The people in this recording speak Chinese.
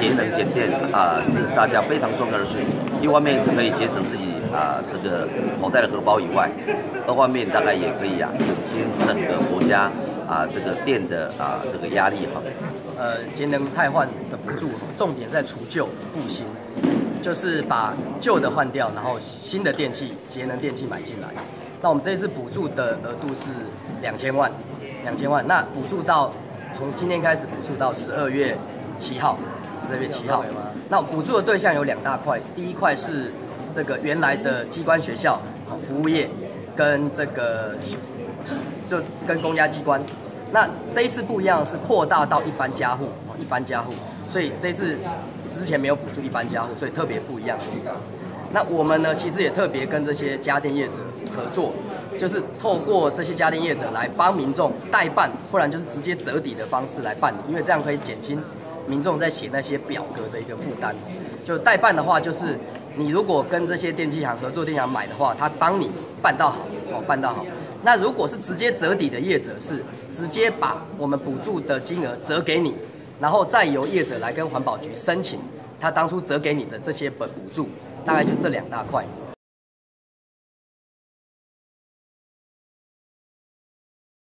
节能减电是大家非常重要的事。一方面是可以节省自己这个口袋的荷包以外，二方面大概也可以减轻整个国家这个电的这个压力哈。节能汰换的补助，重点在除旧布新，就是把旧的换掉，然后新的电器、节能电器买进来。那我们这次补助的额度是2000万，那补助到从今天开始补助到12月7号，那补助的对象有2大块，第一块是这个原来的机关学校、服务业跟这个跟公家机关。那这一次不一样是扩大到一般家户，所以这次之前没有补助一般家户，所以特别不一样的地方。那我们呢，其实也特别跟这些家电业者合作，就是透过这些家电业者来帮民众代办，不然就是直接折抵的方式来办理，因为这样可以减轻民众在写那些表格的一个负担。就代办的话，就是你如果跟这些电器行合作电器行买的话，他帮你办到好，那如果是直接折抵的业者，是直接把我们补助的金额折给你，然后再由业者来跟环保局申请他当初折给你的这些补助。大概就这2大块。